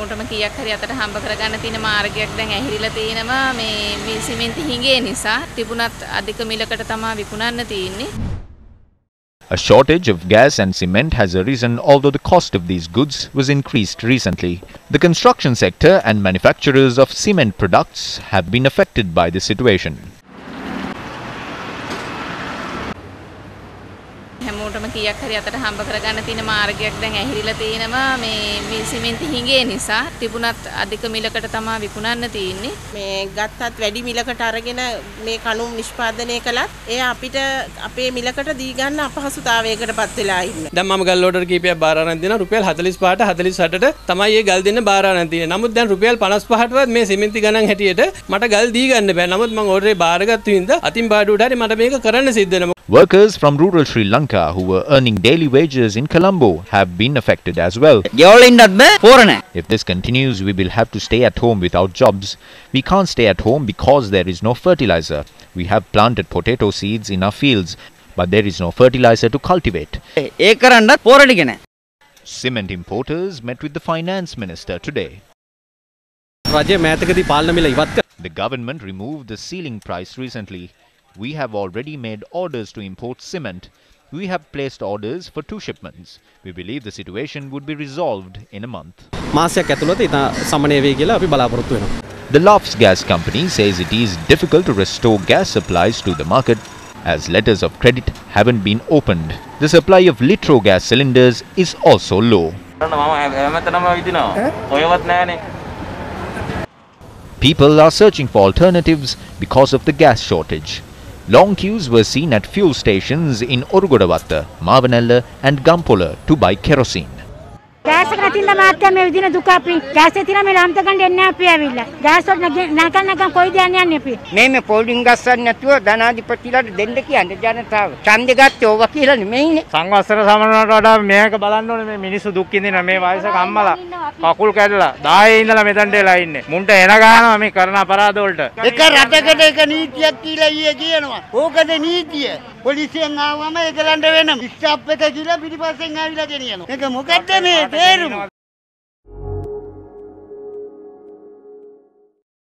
හැමෝටම කීයක් හරි අතට හම්බ කරගන්න තියෙන මාර්ගයක් දැන් ඇහිරිලා තියෙනවා මේ සිමෙන්ති හිඟේ නිසා තිබුණත් අධික මිලකට තමයි විකුණන්න තියෙන්නේ. A shortage of gas and cement has arisen, although the cost of these goods was increased recently. The construction sector and manufacturers of cement products have been affected by this situation. හැමෝටම කීයක් හරි අතට හම්බ කරගන්න තියෙන මාර්ගයක් දැන් ඇහිරිලා තියෙනවා මේ සිමෙන්ති හිඟේ නිසා තිබුණත් අධික මිලකට තමයි විකුණන්න තියෙන්නේ. මේ ගත්තත් වැඩි මිලකට අරගෙන මේ කණුම් නිෂ්පාදනය කළත් ඒ අපිට අපේ මිලකට දී ගන්න අපහසුතාවයකටපත් වෙලා ඉන්නේ. දැන් මම ගල් ලෝඩර් කීපයක් බාර ගන්න දෙනවා රුපියල් 45ට 48ට තමයි මේ ගල් දෙන්න බාර ගන්න තියෙන්නේ. නමුත් දැන් රුපියල් 55ටවත් මේ සිමෙන්ති ගණන් හැටියට මට ගල් දී ගන්න බෑ. නමුත් මම ඕඩරේ බාරගත්තු හින්දා අතින් බාඩුවට හරි මට මේක කරන්න සිද්ධ වෙනවා. Workers from rural Sri Lanka who were earning daily wages in Colombo have been affected as well. If this continues, we will have to stay at home without jobs. We can't stay at home because there is no fertilizer. We have planted potato seeds in our fields, but there is no fertilizer to cultivate. Cement importers met with the finance minister today. The government removed the ceiling price recently. We have already made orders to import cement. We have placed orders for 2 shipments. We believe the situation would be resolved in a month. The LAFS Gas Company says it is difficult to restore gas supplies to the market as letters of credit haven't been opened. The supply of litro gas cylinders is also low. People are searching for alternatives because of the gas shortage. Long queues were seen at fuel stations in Orgodavatta, Mavanella and Gampola to buy kerosene.